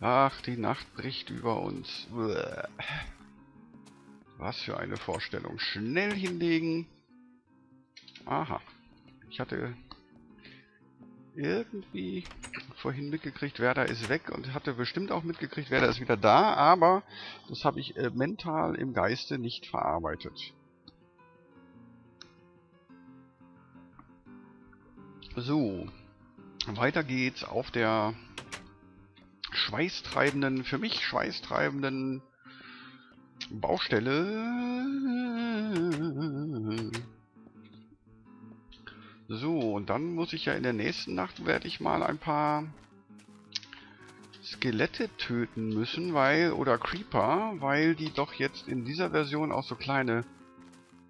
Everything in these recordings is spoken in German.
Ach, die Nacht bricht über uns. Was für eine Vorstellung. Schnell hinlegen. Aha. Ich hatte irgendwie vorhin mitgekriegt, Werder ist weg, und hatte bestimmt auch mitgekriegt, Werder ist wieder da, aber das habe ich mental im Geiste nicht verarbeitet. So, weiter geht's auf der schweißtreibenden, für mich schweißtreibenden Baustelle. So, und dann muss ich ja in der nächsten Nacht, werde ich mal ein paar Skelette töten müssen, weil, oder Creeper, weil die doch jetzt in dieser Version auch so kleine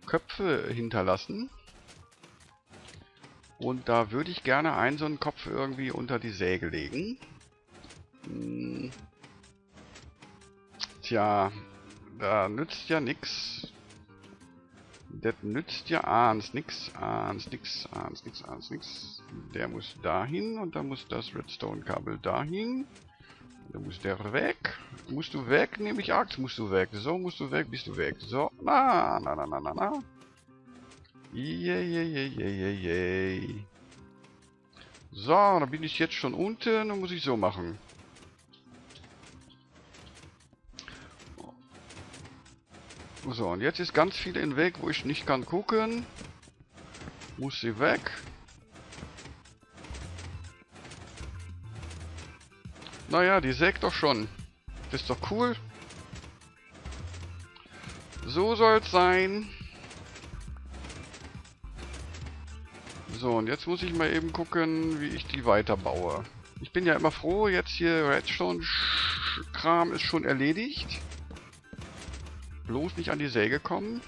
Köpfe hinterlassen. Und da würde ich gerne einen so einen Kopf irgendwie unter die Säge legen. Hm. Tja, da nützt ja nichts. Das nützt ja nix. Der muss dahin und da muss das Redstone-Kabel dahin. Da muss der weg. Musst du weg? Nehme ich Axt. Musst du weg? So, musst du weg? Bist du weg? So, na. Yay. So, dann bin ich jetzt schon unten und muss ich so machen. So, und jetzt ist ganz viel in Weg, wo ich nicht kann gucken. Muss sie weg. Naja, die sägt doch schon. Das ist doch cool. So soll's sein. So, und jetzt muss ich mal eben gucken, wie ich die weiterbaue. Ich bin ja immer froh, jetzt hier Redstone-Kram ist schon erledigt. Bloß nicht an die Säge kommen.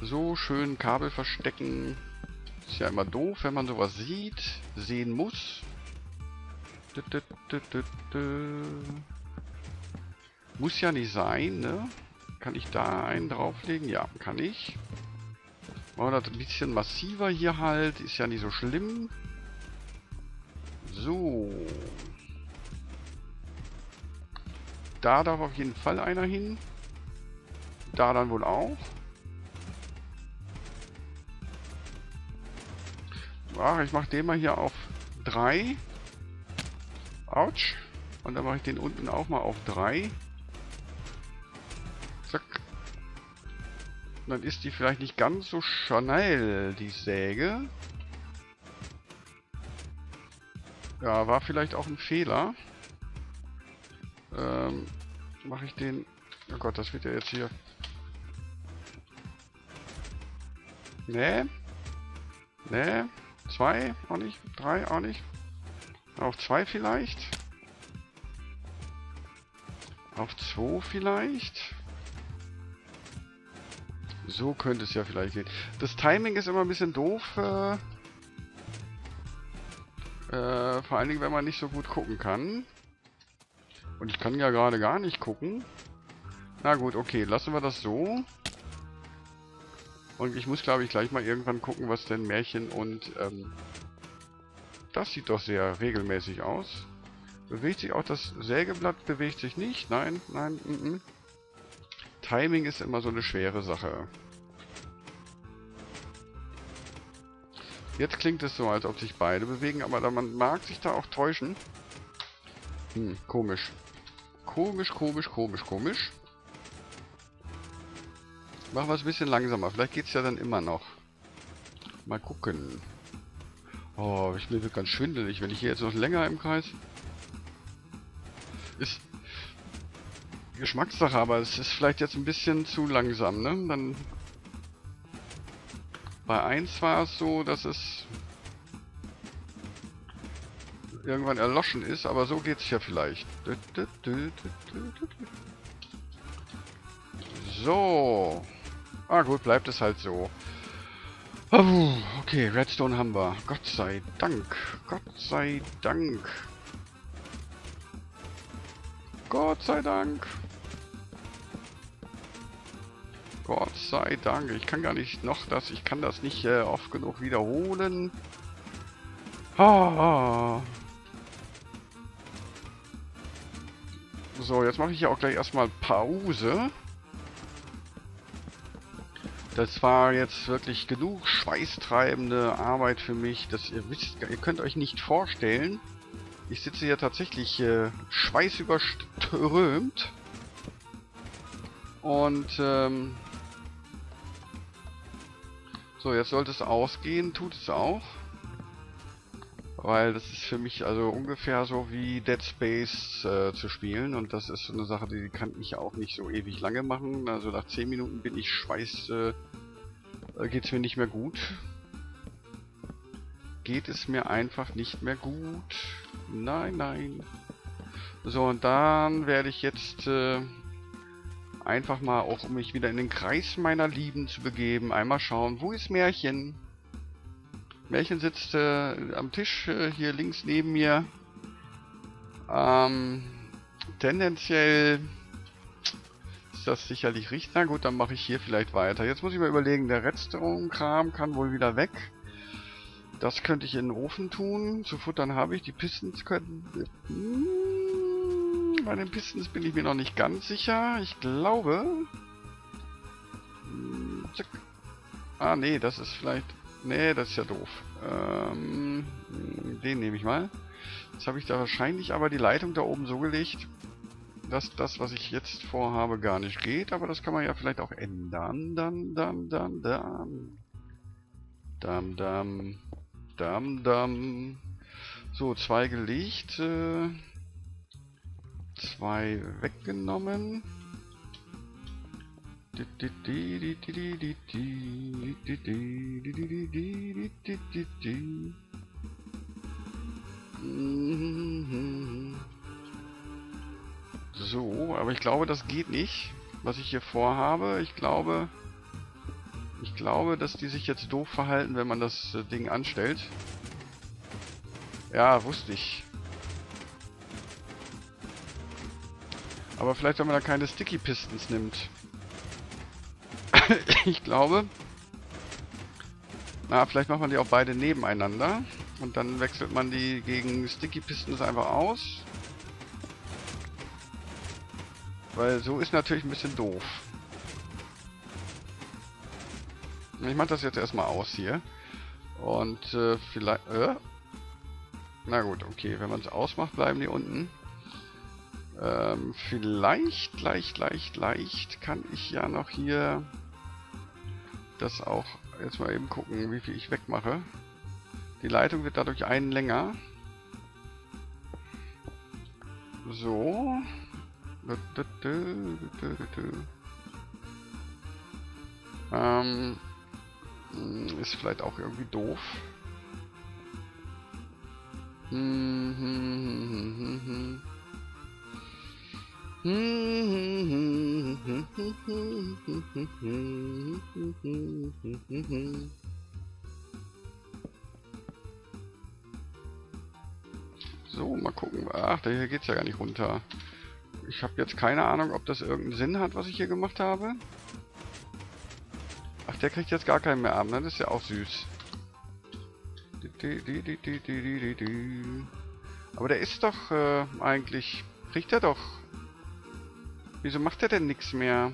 So schön Kabel verstecken. Ist ja immer doof, wenn man sowas sieht, sehen muss. Muss ja nicht sein, ne? Kann ich da einen drauflegen? Ja, kann ich. Machen wir das ein bisschen massiver hier halt. Ist ja nicht so schlimm. So. Da darf auf jeden Fall einer hin. Da dann wohl auch. Ach, ich mache den mal hier auf 3. Autsch. Und dann mache ich den unten auch mal auf 3. Zack. Und dann ist die vielleicht nicht ganz so schnell, die Säge. Ja, war vielleicht auch ein Fehler. Mache ich den... Oh Gott, das wird ja jetzt hier... Nee. Nee. 2 auch nicht. 3 auch nicht. Auf 2 vielleicht. Auf 2 vielleicht. So könnte es ja vielleicht gehen. Das Timing ist immer ein bisschen doof. Vor allen Dingen, wenn man nicht so gut gucken kann. Und ich kann ja gerade gar nicht gucken. Na gut, okay. Lassen wir das so. Und ich muss, glaube ich, gleich mal irgendwann gucken, was denn Märchen und... das sieht doch sehr regelmäßig aus. Bewegt sich auch das Sägeblatt? Bewegt sich nicht? Nein, nein, m-m. Timing ist immer so eine schwere Sache. Jetzt klingt es so, als ob sich beide bewegen, aber man mag sich da auch täuschen. Hm, komisch. Komisch. Machen wir es ein bisschen langsamer. Vielleicht geht es ja dann immer noch. Mal gucken. Oh, mir wird ganz schwindelig, wenn ich hier jetzt noch länger im Kreis... Ist Geschmackssache, aber es ist vielleicht jetzt ein bisschen zu langsam, ne? Dann bei 1 war es so, dass es irgendwann erloschen ist, aber so geht's ja vielleicht. So. Ah gut, bleibt es halt so. Okay, Redstone haben wir. Gott sei Dank. Gott sei Dank. Gott sei Dank. Gott sei Dank. Ich kann gar nicht noch das. Ich kann das nicht oft genug wiederholen. Ah. So, jetzt mache ich ja auch gleich erstmal Pause. Das war jetzt wirklich genug schweißtreibende Arbeit für mich. Das, ihr könnt euch nicht vorstellen. Ich sitze hier tatsächlich schweißüberströmt. Und so, jetzt sollte es ausgehen. Tut es auch. Weil das ist für mich also ungefähr so wie Dead Space zu spielen. Und das ist so eine Sache, die kann ich auch nicht so ewig lange machen. Also nach 10 Minuten bin ich geht's mir nicht mehr gut. Geht es mir einfach nicht mehr gut. Nein, nein. So, und dann werde ich jetzt einfach mal, auch um mich wieder in den Kreis meiner Lieben zu begeben, einmal schauen, wo ist Märchen? Märchen sitzt am Tisch hier links neben mir. Tendenziell ist das sicherlich richtig. Na gut, dann mache ich hier vielleicht weiter. Jetzt muss ich mal überlegen, der Redstone-Kram kann wohl wieder weg. Das könnte ich in den Ofen tun. Zu futtern habe ich. Die Pistons könnten... Bei den Pistons bin ich mir noch nicht ganz sicher. Ich glaube... Zack. Ah, nee, das ist vielleicht... Nee, das ist ja doof. Den nehme ich mal. Jetzt habe ich da wahrscheinlich aber die Leitung da oben so gelegt, dass das, was ich jetzt vorhabe, gar nicht geht. Aber das kann man ja vielleicht auch ändern. So, 2 gelegt. 2 weggenommen. So, aber ich glaube, das geht nicht, was ich hier vorhabe. Ich glaube, dass die sich jetzt doof verhalten, wenn man das Ding anstellt. Ja, wusste ich. Aber vielleicht, wenn man da keine Sticky Pistons nimmt. Ich glaube, na, vielleicht macht man die auch beide nebeneinander und dann wechselt man die gegen Sticky Pistons einfach aus. Weil so ist natürlich ein bisschen doof. Ich mache das jetzt erstmal aus hier. Und vielleicht... Na gut, okay, wenn man es ausmacht, bleiben die unten. Vielleicht, leicht kann ich ja noch hier... Das auch jetzt mal eben gucken, wie viel ich wegmache. Die Leitung wird dadurch einen länger. So. Ist vielleicht auch irgendwie doof. So, mal gucken. Ach, hier geht's ja gar nicht runter. Ich habe jetzt keine Ahnung, ob das irgendeinen Sinn hat, was ich hier gemacht habe. Ach, der kriegt jetzt gar keinen mehr ab, ne? Das ist ja auch süß. Aber der ist doch eigentlich... Kriegt er doch... Wieso macht er denn nichts mehr?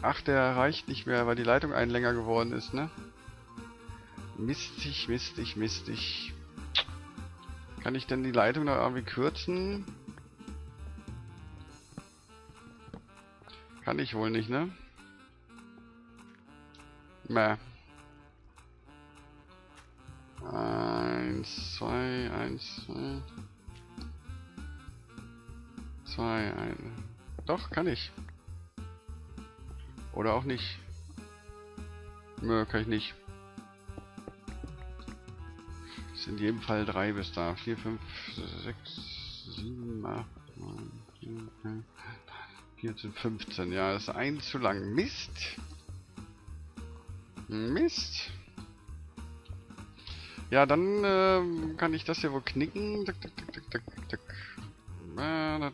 Ach, der reicht nicht mehr, weil die Leitung einen länger geworden ist, ne? Mistig, mistig, mistig. Kann ich denn die Leitung noch irgendwie kürzen? Kann ich wohl nicht, ne? Mäh. 1, 2, 1, 2... 2, 1. Doch, kann ich. Oder auch nicht. Nö, kann ich nicht. Das sind in jedem Fall 3 bis da. 4, 5, 6, 7, 8, 9, 10, 14, 15. Ja, das ist 1 zu lang. Mist. Mist. Ja, dann kann ich das hier wohl knicken. Tick, tick, tick, tick, tick. Na,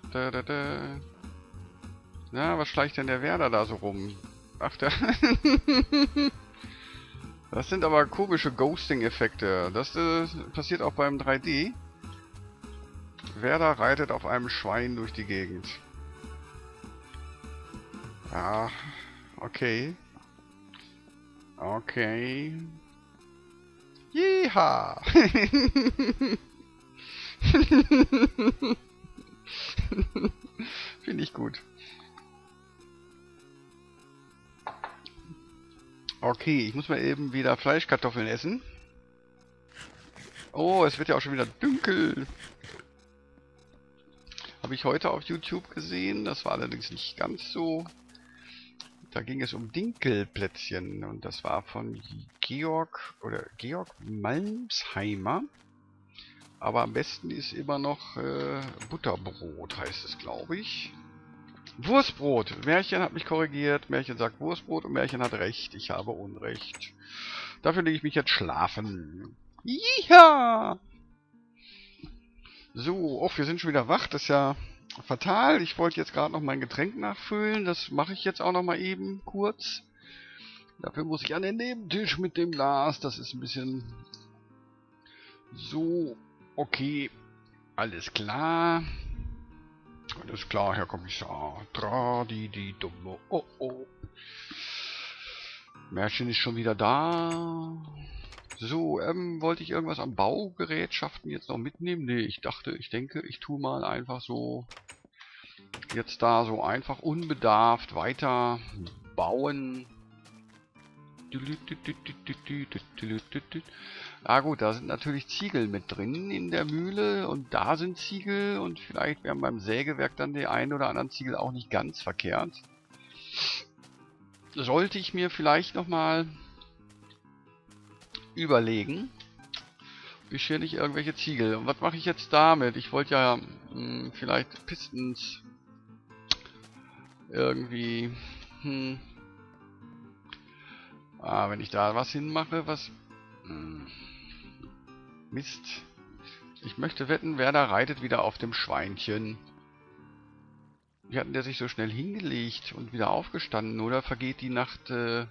was schleicht denn der Werder da so rum? Ach, der... Das sind aber komische Ghosting-Effekte. Das passiert auch beim 3D. Werder reitet auf einem Schwein durch die Gegend. Ja, okay. Okay. Jeha! Finde ich gut. Okay, ich muss mal eben wieder Fleischkartoffeln essen. Oh, es wird ja auch schon wieder dunkel. Habe ich heute auf YouTube gesehen. Das war allerdings nicht ganz so. Da ging es um Dinkelplätzchen. Und das war von Georg Malmsheimer. Aber am besten ist immer noch Butterbrot, heißt es, glaube ich. Wurstbrot. Märchen hat mich korrigiert. Märchen sagt Wurstbrot und Märchen hat recht. Ich habe Unrecht. Dafür lege ich mich jetzt schlafen. Jiha! So, wir sind schon wieder wach. Das ist ja fatal. Ich wollte jetzt gerade noch mein Getränk nachfüllen. Das mache ich jetzt auch noch mal eben kurz. Dafür muss ich an den Nebentisch mit dem Glas. Das ist ein bisschen... So, okay. Alles klar. Alles klar, Herr Kommissar. Tradi die dumme. Oh oh. Märchen ist schon wieder da. So, wollte ich irgendwas an Baugerätschaften jetzt noch mitnehmen? Nee, ich tue mal einfach so. Jetzt da so einfach unbedarft weiter bauen. Ah gut, da sind natürlich Ziegel mit drin in der Mühle und da sind Ziegel und vielleicht wären beim Sägewerk dann die einen oder anderen Ziegel auch nicht ganz verkehrt. Sollte ich mir vielleicht nochmal überlegen, beschere ich irgendwelche Ziegel. Und was mache ich jetzt damit? Ich wollte ja vielleicht Pistons irgendwie... Ah, wenn ich da was hinmache, was... Mist. Ich möchte wetten, Werder reitet wieder auf dem Schweinchen. Wie hat denn der sich so schnell hingelegt und wieder aufgestanden? Oder vergeht die Nacht, wenn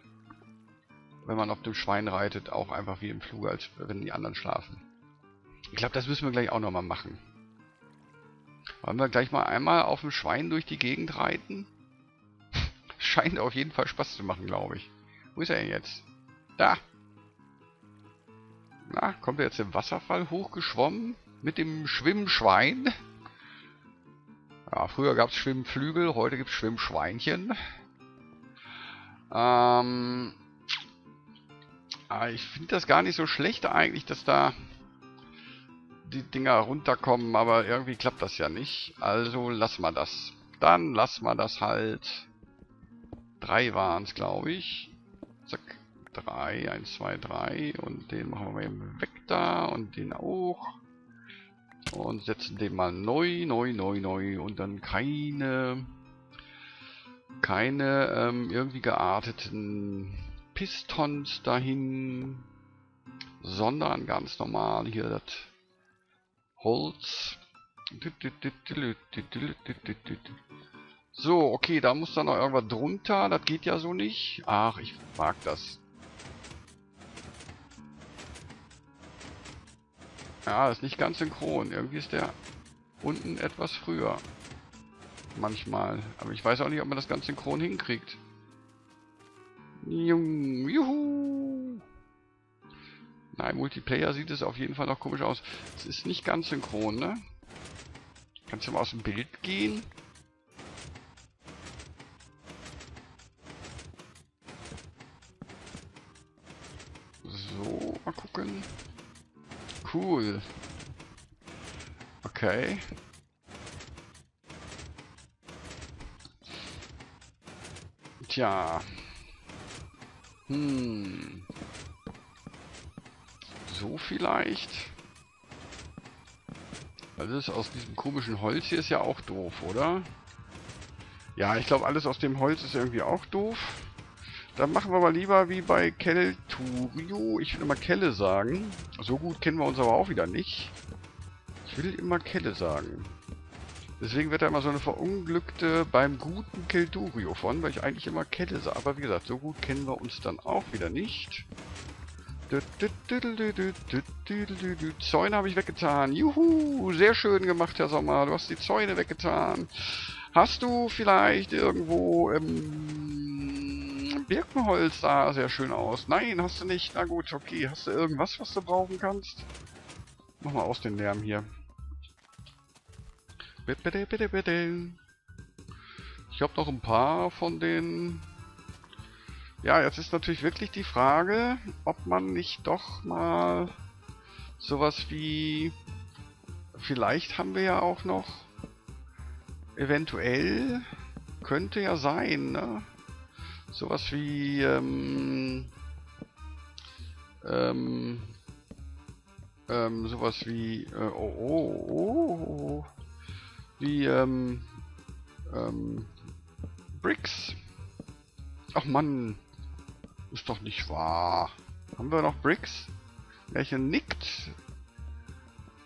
man auf dem Schwein reitet, auch einfach wie im Flug, als wenn die anderen schlafen? Ich glaube, das müssen wir gleich auch nochmal machen. Wollen wir gleich mal einmal auf dem Schwein durch die Gegend reiten? Scheint auf jeden Fall Spaß zu machen, glaube ich. Wo ist er denn jetzt? Da! Na, kommt er jetzt im Wasserfall hochgeschwommen? Mit dem Schwimmschwein? Ja, früher gab es Schwimmflügel, heute gibt es Schwimmschweinchen. Aber ich finde das gar nicht so schlecht eigentlich, dass da die Dinger runterkommen, aber irgendwie klappt das ja nicht. Also lassen wir das. Dann lassen wir das halt. 3 waren es, glaube ich. Zack. 3, 1, 2, 3 und den machen wir mal eben weg da und den auch und setzen den mal neu und dann keine irgendwie gearteten Pistons dahin, sondern ganz normal hier das Holz. So, okay, da muss dann noch irgendwas drunter, das geht ja so nicht. Ach, ich mag das. Ja, ist nicht ganz synchron. Irgendwie ist der unten etwas früher. Manchmal. Aber ich weiß auch nicht, ob man das ganz synchron hinkriegt. Juhu! Na, im Multiplayer sieht es auf jeden Fall noch komisch aus. Es ist nicht ganz synchron, ne? Kannst du mal aus dem Bild gehen? So, mal gucken. Cool. Okay. Tja. So vielleicht. Alles aus diesem komischen Holz hier ist ja auch doof, oder? Ja, ich glaube, alles aus dem Holz ist irgendwie auch doof. Dann machen wir mal lieber wie bei Kelturio. Ich will immer Kelle sagen. So gut kennen wir uns aber auch wieder nicht. Ich will immer Kelle sagen. Deswegen wird da immer so eine verunglückte beim guten Kildurio von, weil ich eigentlich immer Kette sah. Aber wie gesagt, so gut kennen wir uns dann auch wieder nicht. Zäune habe ich weggetan. Juhu, sehr schön gemacht, Herr Sommer. Du hast die Zäune weggetan. Hast du vielleicht irgendwo Birkenholz da? Sehr schön aus. Nein, hast du nicht. Na gut, okay. Hast du irgendwas, was du brauchen kannst? Mach mal aus den Lärm hier. Bitte, bitte, bitte. Ich habe noch ein paar von den... Ja, jetzt ist natürlich wirklich die Frage, ob man nicht doch mal sowas wie... Vielleicht haben wir ja auch noch... Eventuell könnte ja sein, ne? Sowas wie... sowas wie... Wie, Bricks. Ach Mann. Ist doch nicht wahr. Haben wir noch Bricks? Märchen nickt.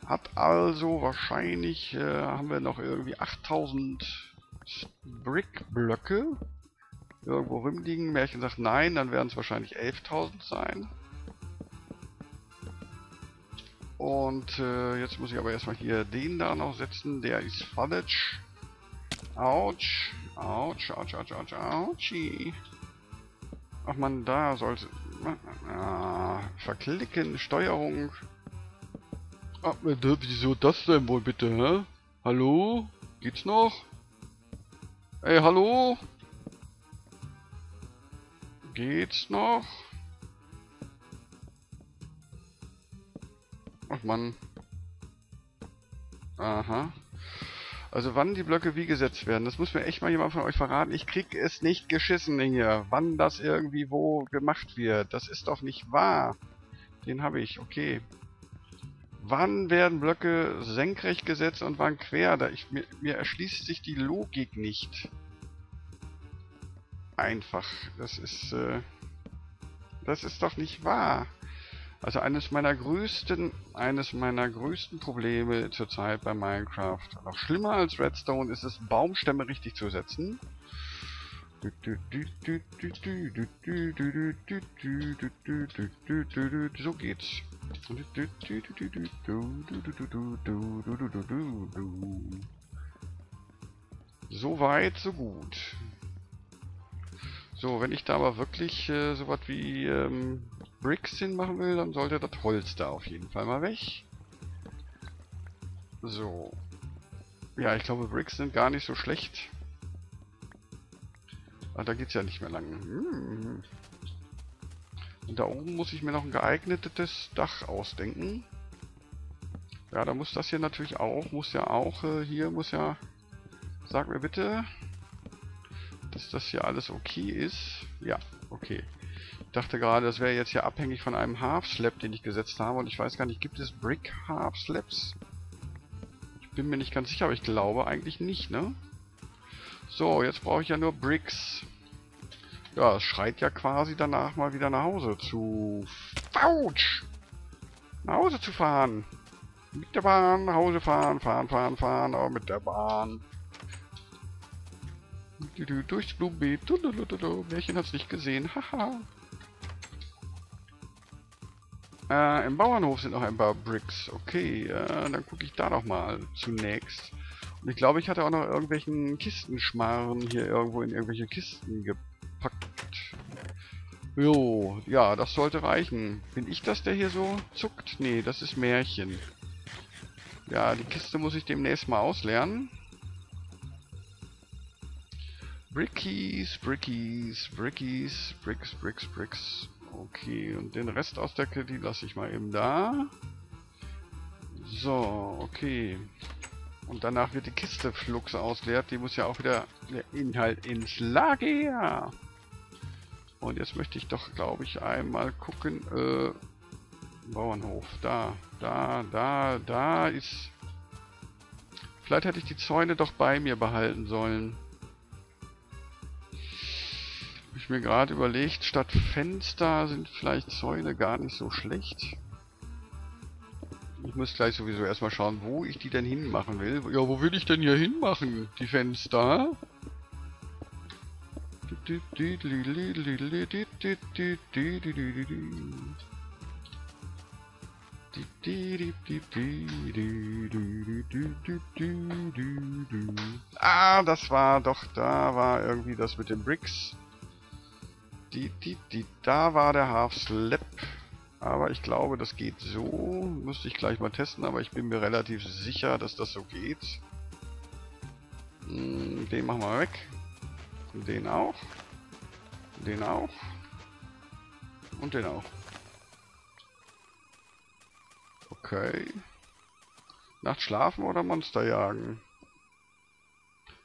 Hat also wahrscheinlich, haben wir noch irgendwie 8000 Brickblöcke irgendwo rumliegen. Märchen sagt nein, dann werden es wahrscheinlich 11.000 sein. Und jetzt muss ich aber erstmal hier den da noch setzen. Der ist falsch. Autsch. Autsch, autsch, autsch, autsch, autschi. Ach man, da sollte... verklicken, Steuerung. Ach, wieso das denn wohl bitte, hä? Hallo? Geht's noch? Ey, hallo? Geht's noch? Ach Mann. Aha. Also wann die Blöcke wie gesetzt werden, das muss mir echt mal jemand von euch verraten. Ich krieg es nicht geschissen hier, wann das irgendwie wo gemacht wird. Das ist doch nicht wahr. Den habe ich, okay. Wann werden Blöcke senkrecht gesetzt und wann quer? Da mir erschließt sich die Logik nicht. Einfach. Das ist doch nicht wahr. Also eines meiner größten Probleme zurzeit bei Minecraft. Noch schlimmer als Redstone ist es, Baumstämme richtig zu setzen. So geht's. So weit, so gut. So, wenn ich da aber wirklich sowas wie... Bricks hin machen will, dann sollte das Holz da auf jeden Fall mal weg. So. Ja, ich glaube, Bricks sind gar nicht so schlecht. Ah, da geht's ja nicht mehr lang. Hm. Und da oben muss ich mir noch ein geeignetes Dach ausdenken. Ja, da muss das hier natürlich auch, hier muss ja... Sag mir bitte, dass das hier alles okay ist. Ja, okay. Ich dachte gerade, das wäre jetzt hier abhängig von einem Half-Slab, den ich gesetzt habe. Und ich weiß gar nicht, gibt es Brick-Half-Slabs? Ich bin mir nicht ganz sicher, aber ich glaube eigentlich nicht, ne? So, jetzt brauche ich ja nur Bricks. Ja, es schreit ja quasi danach mal wieder nach Hause zu... Autsch! Nach Hause zu fahren! Mit der Bahn nach Hause fahren, fahren, aber mit der Bahn... Durchs Blumenbeet. Märchen hat's nicht gesehen. Haha. Im Bauernhof sind noch ein paar Bricks. Okay, dann gucke ich da noch mal zunächst. Und ich glaube, ich hatte auch noch irgendwelchen Kistenschmarren hier irgendwo in irgendwelche Kisten gepackt. Jo, ja, das sollte reichen. Bin ich das, der hier so zuckt? Nee, das ist Märchen. Ja, die Kiste muss ich demnächst mal ausleeren. Brickies, Brickies, Brickies, Bricks, Bricks, Bricks. Okay, und den Rest aus der Kette, die lasse ich mal eben da. So, okay. Und danach wird die Kiste flugs ausgeleert. Die muss ja auch wieder der Inhalt ins Lager. Und jetzt möchte ich doch, glaube ich, einmal gucken. Bauernhof, da ist... Vielleicht hätte ich die Zäune doch bei mir behalten sollen. ich mir gerade überlegt, statt Fenster sind vielleicht Zäune gar nicht so schlecht. Ich muss gleich sowieso erstmal schauen, wo ich die denn hinmachen will. Ja, wo will ich denn hier hinmachen, die Fenster? Ah, das war doch, da war irgendwie das mit den Bricks. Da war der Half Slab. Aber ich glaube, das geht so. Müsste ich gleich mal testen, aber ich bin mir relativ sicher, dass das so geht. Den machen wir weg. Den auch. Den auch. Und den auch. Okay. Nacht schlafen oder Monster jagen?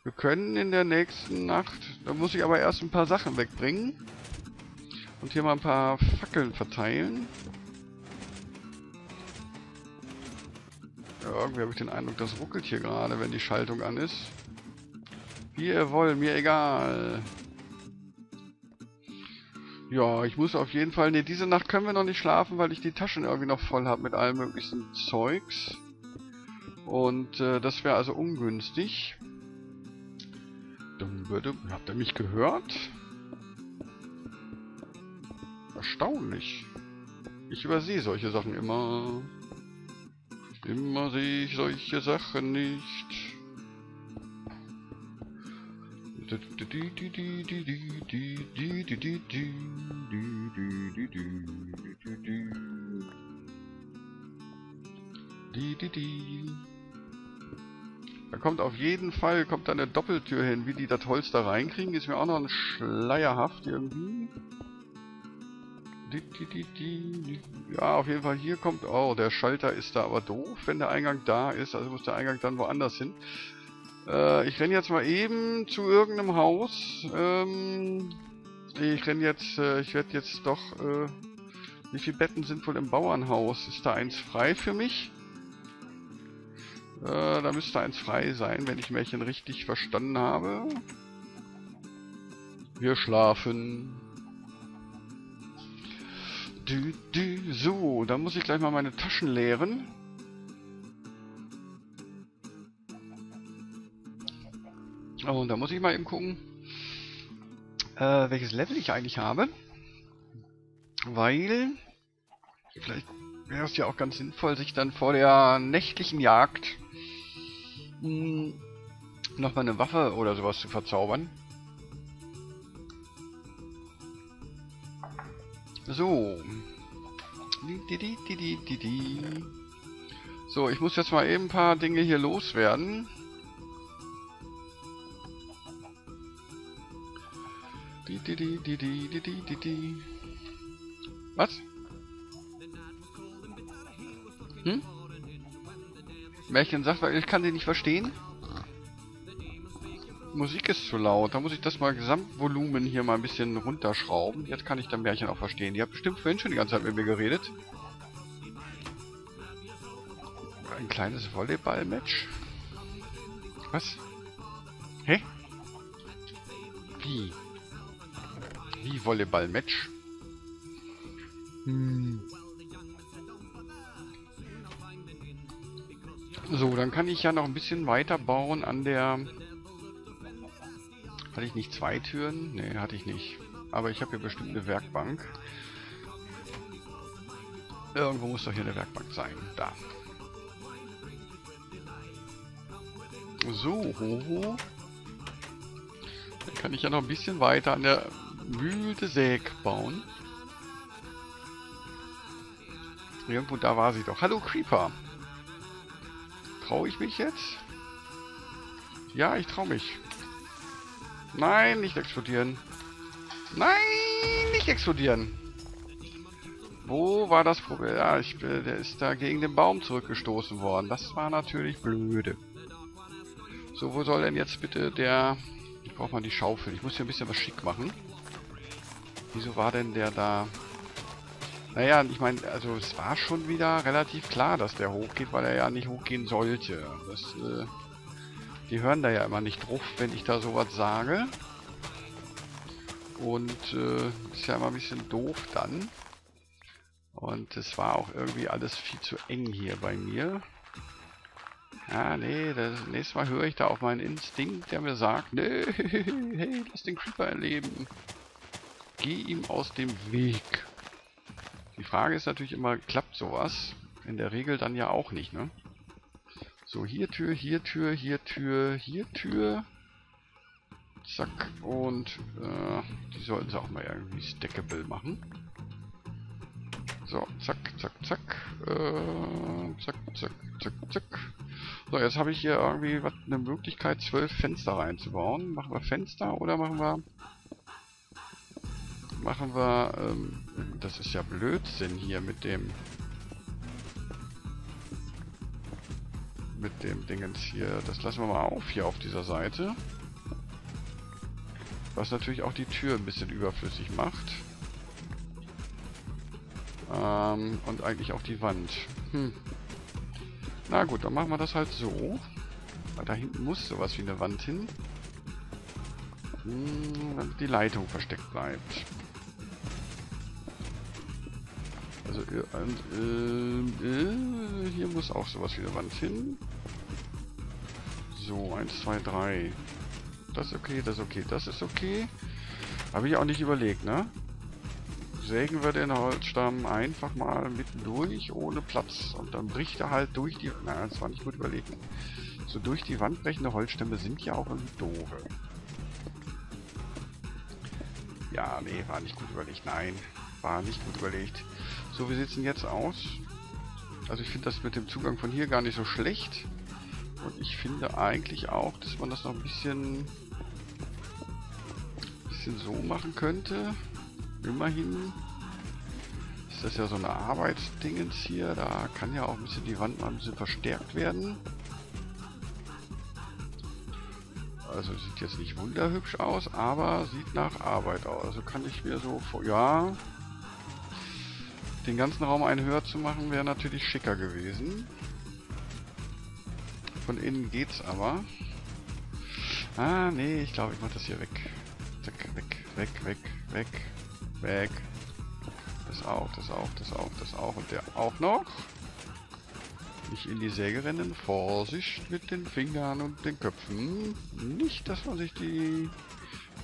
Wir können in der nächsten Nacht... Da muss ich aber erst ein paar Sachen wegbringen. Und hier mal ein paar Fackeln verteilen. Ja, irgendwie habe ich den Eindruck, das ruckelt hier gerade, wenn die Schaltung an ist. Wie ihr wollt, mir egal. Ja, ich muss auf jeden Fall... Ne, diese Nacht können wir noch nicht schlafen, weil ich die Taschen irgendwie noch voll habe mit allem möglichen Zeugs. Und das wäre also ungünstig. Habt ihr mich gehört? Erstaunlich. Ich übersehe solche Sachen immer. Immer sehe ich solche Sachen nicht. Da kommt auf jeden Fall, kommt da eine Doppeltür hin. Wie die das Holz da reinkriegen, ist mir auch noch ein schleierhaft irgendwie. Ja, auf jeden Fall hier kommt... Oh, der Schalter ist da aber doof, wenn der Eingang da ist. Also muss der Eingang dann woanders hin. Ich renne jetzt mal eben zu irgendeinem Haus. Ich werde jetzt doch... wie viele Betten sind wohl im Bauernhaus? Ist da eins frei für mich? Da müsste eins frei sein, wenn ich Märchen richtig verstanden habe. Wir schlafen. So, dann muss ich gleich mal meine Taschen leeren. Oh, und da muss ich mal eben gucken, welches Level ich eigentlich habe. Weil, vielleicht wäre es ja auch ganz sinnvoll, sich dann vor der nächtlichen Jagd nochmal eine Waffe oder sowas zu verzaubern. So. So, ich muss jetzt mal eben ein paar Dinge hier loswerden. Was? Hm? Märchen sagt, ich kann den nicht verstehen. Musik ist zu laut, da muss ich das mal Gesamtvolumen hier mal ein bisschen runterschrauben. Jetzt kann ich das Märchen auch verstehen. Die hat bestimmt vorhin schon die ganze Zeit mit mir geredet. Ein kleines Volleyball-Match? Was? Hä? Wie? Wie Volleyball-Match? Hm. So, dann kann ich ja noch ein bisschen weiterbauen an der... Hatte ich nicht zwei Türen? Nee, hatte ich nicht. Aber ich habe hier bestimmt eine Werkbank. Irgendwo muss doch hier eine Werkbank sein. Da. So, hoho. Dann kann ich ja noch ein bisschen weiter an der Mühle Säg bauen. Irgendwo da war sie doch. Hallo Creeper. Traue ich mich jetzt? Ja, ich traue mich. Nein, nicht explodieren. Nein, nicht explodieren. Wo war das Problem? Ja, der ist da gegen den Baum zurückgestoßen worden. Das war natürlich blöde. So, wo soll denn jetzt bitte der... Ich brauche mal die Schaufel. Ich muss hier ein bisschen was schick machen. Wieso war denn der da... Naja, ich meine, also es war schon wieder relativ klar, dass der hochgeht, weil er ja nicht hochgehen sollte. Das... Die hören da ja immer nicht drauf, wenn ich da sowas sage. und ist ja immer ein bisschen doof dann. Und es war auch irgendwie alles viel zu eng hier bei mir. Ah, nee, das nächste Mal höre ich da auf meinen Instinkt, der mir sagt, nee, hey, lass den Creeper erleben. Geh ihm aus dem Weg. Die Frage ist natürlich immer, klappt sowas? In der Regel dann ja auch nicht, ne? So, hier Tür, hier Tür, hier Tür, hier Tür. Zack, und die sollten sie auch mal irgendwie stackable machen. So, zack, zack, zack. Zack, zack, zack, zack. So, jetzt habe ich hier irgendwie eine Möglichkeit, 12 Fenster reinzubauen. Machen wir Fenster oder machen wir das ist ja Blödsinn hier mit dem Dingens hier. Das lassen wir mal auf hier auf dieser Seite. Was natürlich auch die Tür ein bisschen überflüssig macht. Und eigentlich auch die Wand. Hm. Na gut, dann machen wir das halt so. Weil da hinten muss sowas wie eine Wand hin. Hm, damit die Leitung versteckt bleibt. Also hier muss auch sowas wie eine Wand hin. So, 1, 2, 3. Das ist okay, das ist okay, das ist okay. Habe ich auch nicht überlegt, ne? Sägen wir den Holzstamm einfach mal mitten durch, ohne Platz. Und dann bricht er halt durch die... Na, das war nicht gut überlegt. So durch die Wand brechende Holzstämme sind ja auch irgendwie doof. Ja, nee, war nicht gut überlegt. Nein, war nicht gut überlegt. So, wie sieht es denn jetzt aus? Also ich finde das mit dem Zugang von hier gar nicht so schlecht. Und ich finde eigentlich auch, dass man das noch ein bisschen so machen könnte. Immerhin ist das ja so eine Arbeitsdingens hier. Da kann ja auch ein bisschen die Wand mal ein bisschen verstärkt werden. Also sieht jetzt nicht wunderhübsch aus, aber sieht nach Arbeit aus. Also kann ich mir so vor... Ja, den ganzen Raum ein höher zu machen, wäre natürlich schicker gewesen. Von innen geht's aber. Ah, nee, ich glaube, ich mache das hier weg. Zack, weg, weg, weg, weg. Weg. Das auch, das auch, das auch, das auch und der auch noch. Nicht in die Säge rennen. Vorsicht mit den Fingern und den Köpfen. Nicht, dass man sich die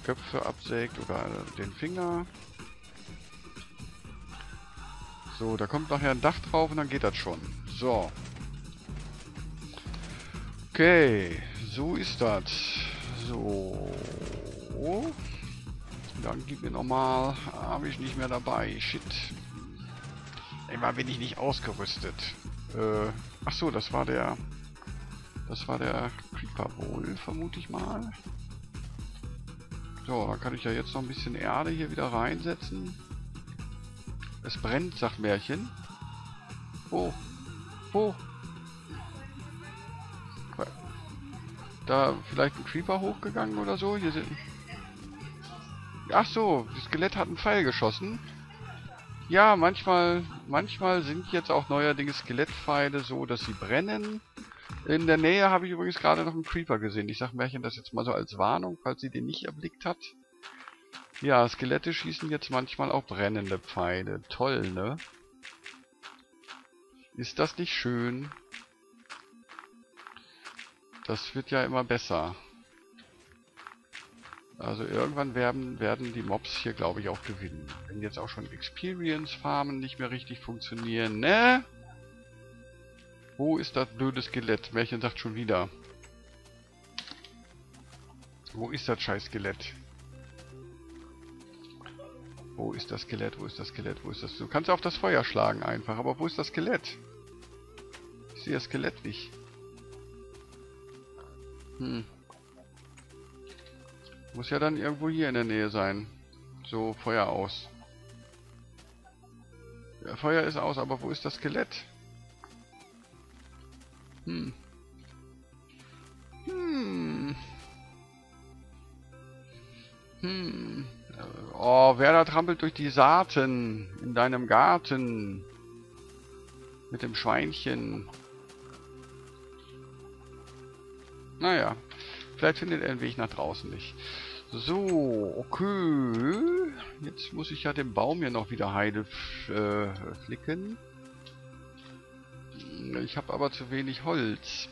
Köpfe absägt oder den Finger. So, da kommt nachher ein Dach drauf und dann geht das schon. So. Okay, so ist das. So. Dann gib mir nochmal, habe ich nicht mehr dabei, shit. Immer bin ich nicht ausgerüstet. Ach so, das war der Creeper wohl, vermute ich mal. So, da kann ich ja jetzt noch ein bisschen Erde hier wieder reinsetzen. Es brennt, sagt Märchen. Wo? Wo? Da vielleicht ein Creeper hochgegangen oder so? Hier sind... Ach so, das Skelett hat einen Pfeil geschossen. Ja, manchmal sind jetzt auch neuerdings Skelettpfeile so, dass sie brennen. In der Nähe habe ich übrigens gerade noch einen Creeper gesehen. Ich sage Märchen das jetzt mal so als Warnung, falls sie den nicht erblickt hat. Ja, Skelette schießen jetzt manchmal auch brennende Pfeile. Toll, ne? Ist das nicht schön? Das wird ja immer besser. Also irgendwann werden die Mobs hier, glaube ich, auch gewinnen. Wenn jetzt auch schon Experience-Farmen nicht mehr richtig funktionieren, ne? Wo ist das blöde Skelett? Märchen sagt schon wieder. Wo ist das scheiß Skelett? Wo ist das Skelett? Wo ist das Skelett? Wo ist das? Du kannst auf das Feuer schlagen einfach, aber wo ist das Skelett? Ich sehe das Skelett nicht. Hm. Muss ja dann irgendwo hier in der Nähe sein. So, Feuer aus. Ja, Feuer ist aus, aber wo ist das Skelett? Hm. Hm. Hm. Oh, Werder trampelt durch die Saaten in deinem Garten. Mit dem Schweinchen. Naja. Vielleicht findet er den Weg nach draußen nicht. So, okay. Jetzt muss ich ja den Baum hier noch wieder Heide flicken. Ich habe aber zu wenig Holz.